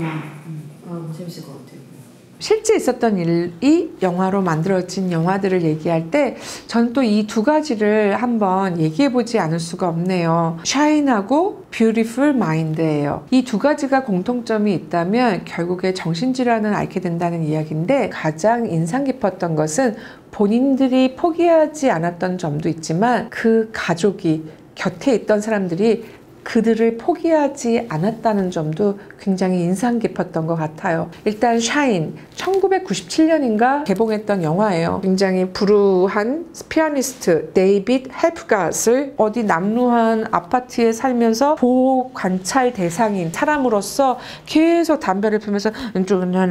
영화 재밌을 것 같아요. 실제 있었던 일이 영화로 만들어진 영화들을 얘기할 때 저는 또 이 두 가지를 한번 얘기해보지 않을 수가 없네요. 샤인하고 뷰티풀 마인드예요. 이 두 가지가 공통점이 있다면 결국에 정신질환을 앓게 된다는 이야기인데, 가장 인상 깊었던 것은 본인들이 포기하지 않았던 점도 있지만 그 가족이, 곁에 있던 사람들이 그들을 포기하지 않았다는 점도 굉장히 인상 깊었던 것 같아요. 일단 샤인, 1997년인가 개봉했던 영화예요. 굉장히 불우한 피아니스트 데이빗 헬프갓을 어디 남루한 아파트에 살면서 보호 관찰 대상인 사람으로서 계속 담배를 피우면서 맨날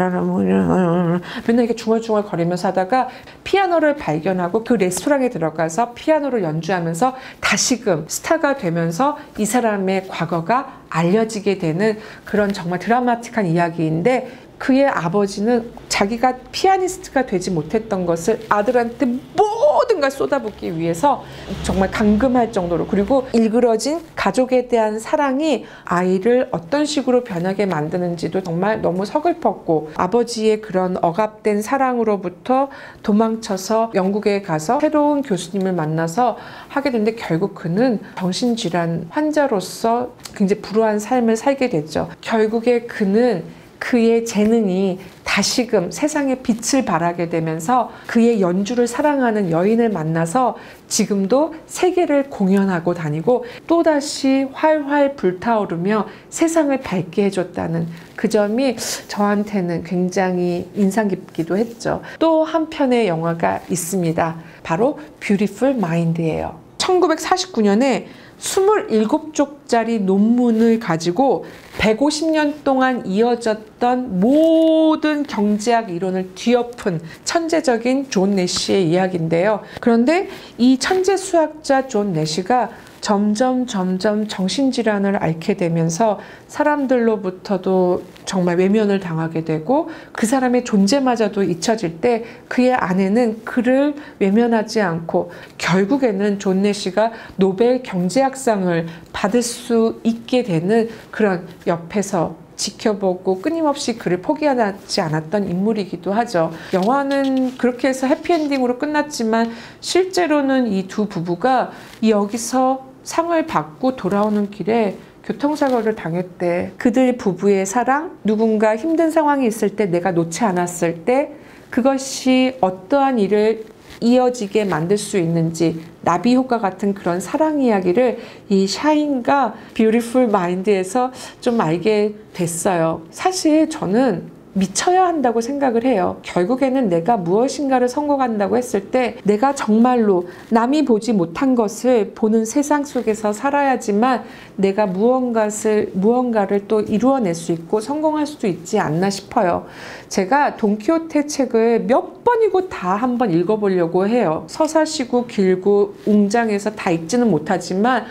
이렇게 중얼중얼 거리면서 하다가 피아노를 발견하고 그 레스토랑에 들어가서 피아노를 연주하면서 다시금 스타가 되면서 이 사람 의 과거가 알려지게 되는 그런 정말 드라마틱한 이야기인데, 그의 아버지는 자기가 피아니스트가 되지 못했던 것을 아들한테 모든 걸 쏟아붓기 위해서 정말 감금할 정도로, 그리고 일그러진 가족에 대한 사랑이 아이를 어떤 식으로 변하게 만드는지도 정말 너무 서글펐고, 아버지의 그런 억압된 사랑으로부터 도망쳐서 영국에 가서 새로운 교수님을 만나서 하게 되는데, 결국 그는 정신질환 환자로서 굉장히 불우한 삶을 살게 됐죠. 결국에 그는 그의 재능이 다시금 세상에 빛을 발하게 되면서 그의 연주를 사랑하는 여인을 만나서 지금도 세계를 공연하고 다니고 또다시 활활 불타오르며 세상을 밝게 해줬다는 그 점이 저한테는 굉장히 인상 깊기도 했죠. 또 한 편의 영화가 있습니다. 바로 뷰티풀 마인드예요. 1949년에 27쪽짜리 논문을 가지고 150년 동안 이어졌던 모든 경제학 이론을 뒤엎은 천재적인 존 내시의 이야기인데요. 그런데 이 천재 수학자 존 내시가 점점 정신질환을 앓게 되면서 사람들로부터도 정말 외면을 당하게 되고, 그 사람의 존재마저도 잊혀질 때 그의 아내는 그를 외면하지 않고 결국에는 존 내시가 노벨 경제학상을 받을 수 있게 되는, 그런 옆에서 지켜보고 끊임없이 그를 포기하지 않았던 인물이기도 하죠. 영화는 그렇게 해서 해피엔딩으로 끝났지만 실제로는 이 두 부부가 여기서 상을 받고 돌아오는 길에 교통사고를 당했대. 그들 부부의 사랑, 누군가 힘든 상황이 있을 때 내가 놓지 않았을 때 그것이 어떠한 일을 이어지게 만들 수 있는지, 나비 효과 같은 그런 사랑 이야기를 이 샤인과 뷰티풀 마인드에서 좀 알게 됐어요. 사실 저는 미쳐야 한다고 생각을 해요. 결국에는 내가 무엇인가를 성공한다고 했을 때 내가 정말로 남이 보지 못한 것을 보는 세상 속에서 살아야지만 내가 무언가를 또 이루어낼 수 있고 성공할 수도 있지 않나 싶어요. 제가 돈키호테 책을 몇 번이고 다 한번 읽어보려고 해요. 서사시고 길고 웅장해서 다 읽지는 못하지만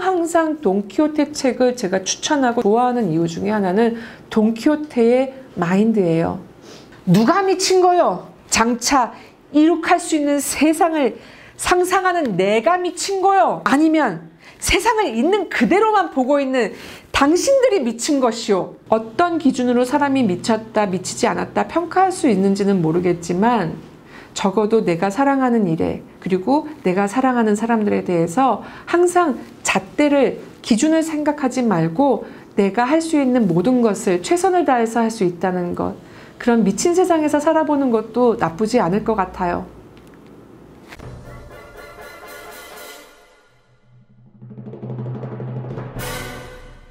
항상 돈키호테 책을 제가 추천하고 좋아하는 이유 중에 하나는 돈키호테의 마인드예요. 누가 미친 거요? 장차 이룩할 수 있는 세상을 상상하는 내가 미친 거요? 아니면 세상을 있는 그대로만 보고 있는 당신들이 미친 것이요? 어떤 기준으로 사람이 미쳤다, 미치지 않았다 평가할 수 있는지는 모르겠지만 적어도 내가 사랑하는 일에, 그리고 내가 사랑하는 사람들에 대해서 항상 잣대를, 기준을 생각하지 말고 내가 할 수 있는 모든 것을 최선을 다해서 할 수 있다는 것, 그런 미친 세상에서 살아보는 것도 나쁘지 않을 것 같아요.